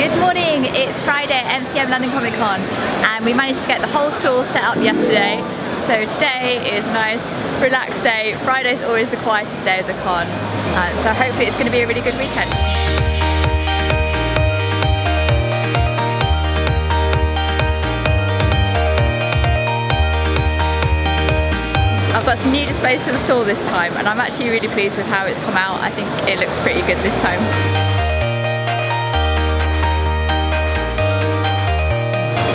Good morning, it's Friday at MCM London Comic Con and we managed to get the whole stall set up yesterday, so today is a nice relaxed day. Friday's always the quietest day of the con, so hopefully it's going to be a really good weekend. I've got some new displays for the stall this time and I'm actually really pleased with how it's come out. I think it looks pretty good this time.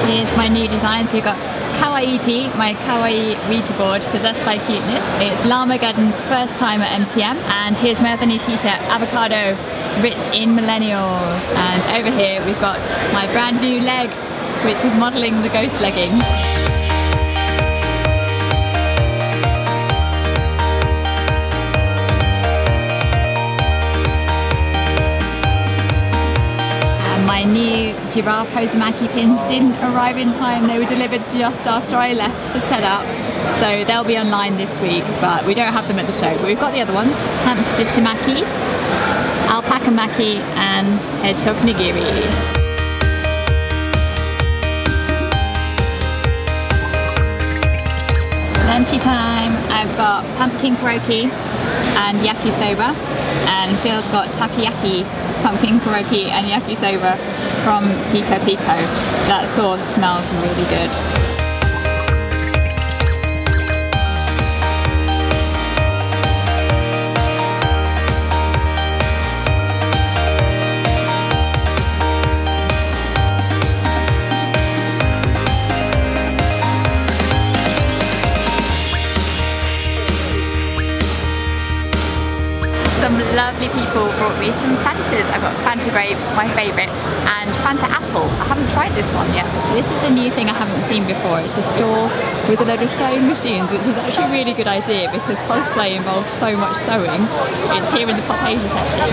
Here's my new design. So you've got Kawaii, my Kawaii Ouija board, possessed by cuteness. It's Llama Geddon's first time at MCM. And here's my other new t-shirt, avocado, rich in millennials. And over here we've got my brand new leg, which is modelling the ghost legging. New giraffe hosomaki pins didn't arrive in time. They were delivered just after I left to set up, so they'll be online this week, but we don't have them at the show. But we've got the other ones: Hamster tamaki, Alpaca maki and Hedgehog nigiri. Lunchy time, I've got pumpkin pierogi and yakisoba, and Phil's got takoyaki, pumpkin pierogi and yakisoba from Pico Pico. That sauce smells really good. Some lovely people brought me some Fantas. I've got Fanta grape, my favourite, and Fanta apple. I haven't tried this one yet. This is a new thing I haven't seen before. It's a store with a load of sewing machines, which is actually a really good idea because cosplay involves so much sewing. It's here in the Pop Asia section.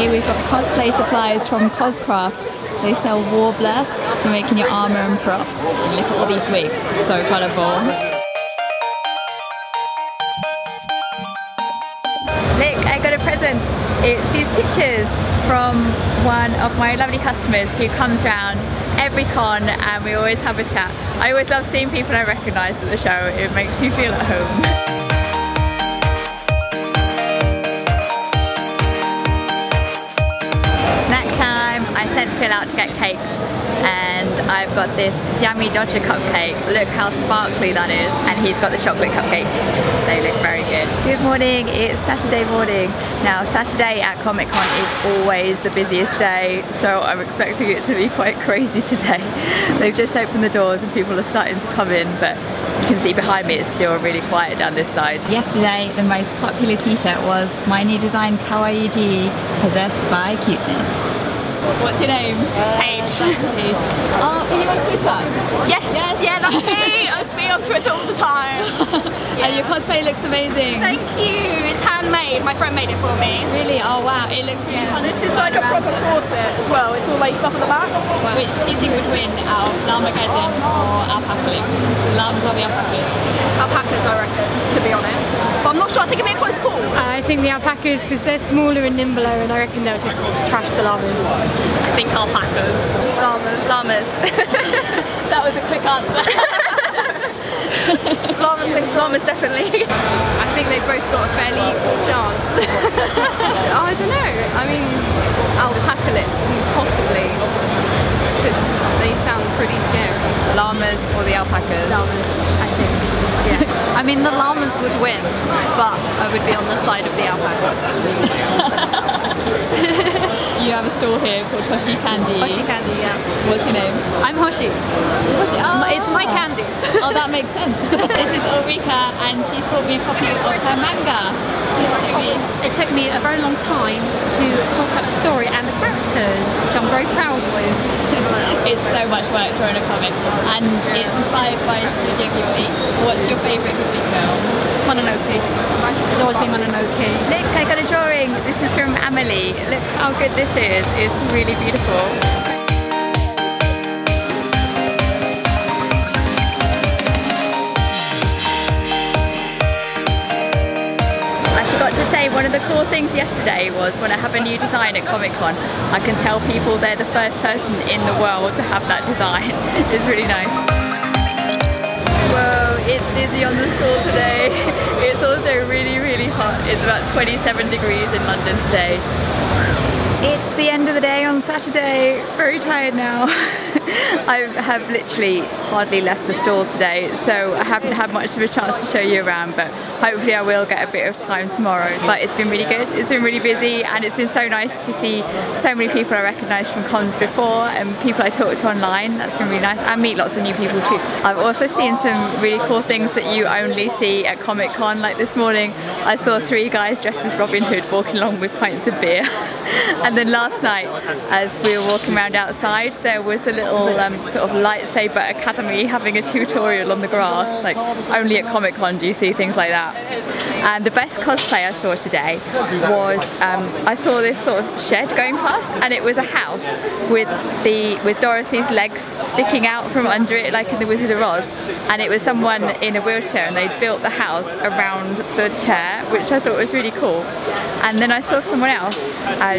Here we've got cosplay supplies from Coscraft. They sell warblers for making your armour and props. And look at all these wigs, so colourful. Look, I got a present. It's these pictures from one of my lovely customers who comes round every con and we always have a chat. I always love seeing people I recognise at the show. It makes you feel at home. Snack time. I sent Phil out to get cakes and I've got this Jammy Dodger cupcake. Look how sparkly that is. And he's got the chocolate cupcake. They look very good. Good morning, it's Saturday morning. Now Saturday at Comic Con is always the busiest day, so I'm expecting it to be quite crazy today. They've just opened the doors and people are starting to come in, but you can see behind me it's still really quiet down this side. Yesterday the most popular t-shirt was my new design Kawaii Ouija, possessed by cuteness. What's your name? Paige. Paige. Oh, are you on Twitter? Yes. Yes, yeah, that's me. That's me on Twitter all the time. Yeah. And your cosplay looks amazing. Thank you. It's handmade. My friend made it for me. Really? Oh wow. It looks really fun. This is like a proper corset as well. It's all laced up at the back. Wow. Which do you think would win out of Llama Geddon or Alpacalypse? Llamas or the alpacas? Alpacas, I reckon, to be honest. But I'm not sure. I think it'd be a close call. I think the alpacas because they're smaller and nimbler, and I reckon they'll just trash the llamas. I think alpacas. Llamas. Llamas. That was a quick answer. Llamas, llamas definitely. I think they've both got a fairly equal chance. I don't know. I mean, Alpacalypse possibly, because they sound pretty scary. Llamas or the alpacas? Llamas, I think. Yeah. I mean, the llamas would win, but I would be on the side of the alpacas. You have a store here called Hoshi Candy. Hoshi Candy, yeah. What's your name? I'm Hoshi. Hoshi. Oh. It's my candy. Oh, that makes sense. This is Ulrika and she's brought me a copy of her manga. It took me a very long time to sort out the story and the characters, which I'm very proud with. It's so much work drawing a comic and it's inspired by Studio Ghibli. What's your favourite Ghibli film? Mononoke. It's always been Mononoke. Look, I got a drawing. This is from Amelie. Look how good this is. It's really beautiful. I forgot to say one of the cool things yesterday was when I have a new design at Comic Con, I can tell people they're the first person in the world to have that design. It's really nice. Whoa, it's busy on the school today. It's also really, really hot. It's about 27 degrees in London today. It's the end of the day on Saturday. Very tired now. I have literally hardly left the stall today, so I haven't had much of a chance to show you around, but hopefully I will get a bit of time tomorrow. But it's been really good, it's been really busy, and it's been so nice to see so many people I recognised from cons before and people I talked to online. That's been really nice, and meet lots of new people too. I've also seen some really cool things that you only see at Comic Con, like this morning I saw three guys dressed as Robin Hood walking along with pints of beer. And then last night, as we were walking around outside, there was a little sort of lightsaber academy having a tutorial on the grass. Like, only at Comic Con do you see things like that. And the best cosplay I saw today was, I saw this sort of shed going past, and it was a house with Dorothy's legs sticking out from under it, like in The Wizard of Oz. And it was someone in a wheelchair, and they built the house around the chair, which I thought was really cool. And then I saw someone else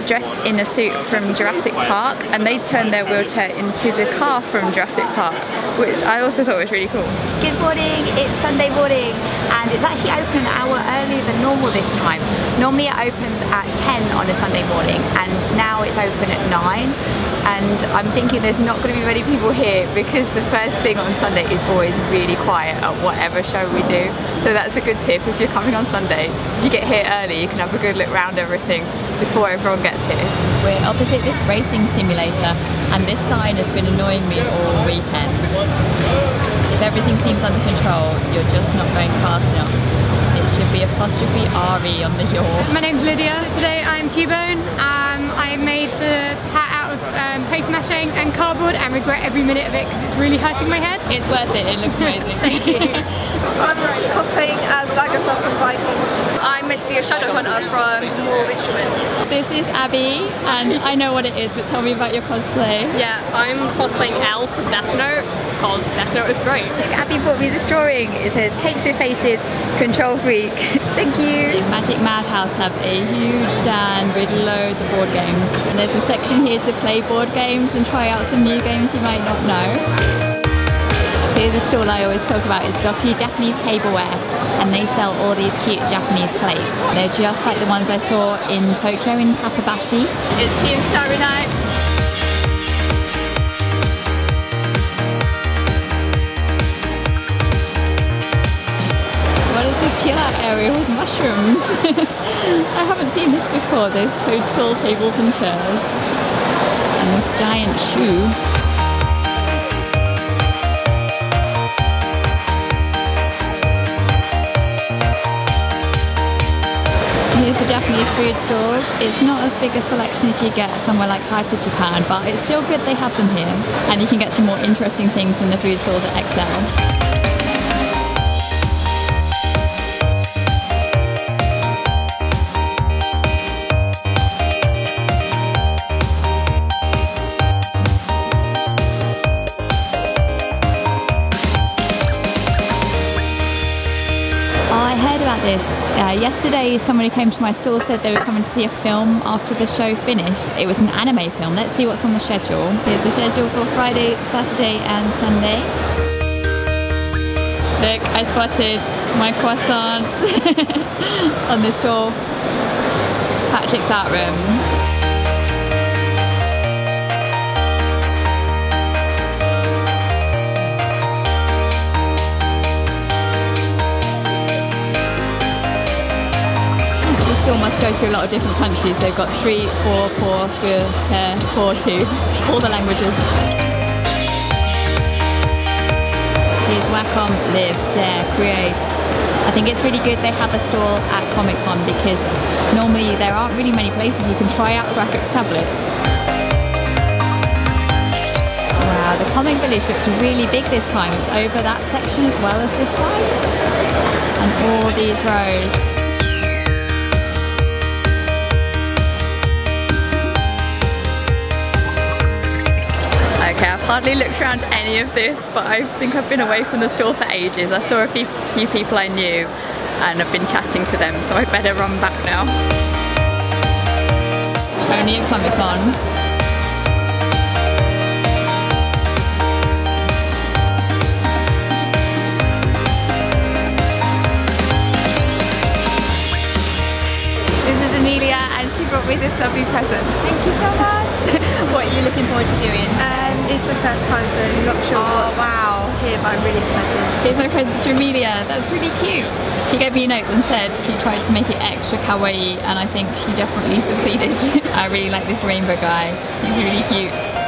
dressed in a suit from Jurassic Park, and they turned their wheelchair into the car from Jurassic Park, which I also thought was really cool. Good morning, it's Sunday morning, and it's actually open an hour earlier than normal this time. Normally it opens at 10 on a Sunday morning, and now it's open at 9, and I'm thinking there's not going to be many people here because the first thing on Sunday is always really quiet at whatever show we do. So that's a good tip if you're coming on Sunday. If you get here early, you can have a good look around everything before everyone gets here. We're opposite this racing simulator, and this sign has been annoying me all weekend. If everything seems under control, you're just not going fast enough. It should be apostrophe RE on the yaw. My name's Lydia. Today I'm Cubone. I made the hat out of paper mache and cardboard, and regret every minute of it because it's really hurting my head. It's worth it, it looks amazing. Thank you. I'm cosplaying as Lagatha from Vikings. I'm meant to be a shadow hunter from War of Instruments. This is Abby, and I know what it is, but tell me about your cosplay. Yeah, I'm cosplaying Elle from Death Note, because Death Note is great. Look, Abby brought me this drawing. It says, Cakes and Faces, Control Freak. Thank you. Magic Madhouse have a huge stand with loads of board games, and there's a section here to play board games and try out some new games you might not know. Here's a stall I always talk about, is Doki Japanese tableware, and they sell all these cute Japanese plates. They're just like the ones I saw in Tokyo in Kappabashi. It's Team Starry Night. What is this chill out area with mushrooms? I haven't seen this before, those coastal tables and chairs. And this giant shoe. Here's the Japanese food stores. It's not as big a selection as you get somewhere like Hyper Japan, but it's still good they have them here. And you can get some more interesting things from the food stores at XL. Yesterday somebody came to my store, said they were coming to see a film after the show finished. It was an anime film. Let's see what's on the schedule. Here's the schedule for Friday, Saturday and Sunday. Look, I spotted my croissant on this door. Patrick's art room. Must go to a lot of different countries. They've got 3, 4, 4, 4, 2, all the languages. Here's Wacom, Live, Dare, Create. I think it's really good they have a stall at Comic Con because normally there aren't really many places you can try out graphics tablets. Wow, the Comic Village looks really big this time. It's over that section as well as this side. And all these rows. Okay, I've hardly looked around any of this, but I think I've been away from the store for ages. I saw a few people I knew, and I've been chatting to them, so I better run back now. Only at Comic Con. She brought me this lovely present. Thank you so much. What are you looking forward to doing? It's my first time, so I'm not sure what's here, but I'm really excited. Here's my presents from Amelia. That's really cute. She gave me a note and said she tried to make it extra kawaii, and I think she definitely succeeded. I really like this rainbow guy. He's really cute.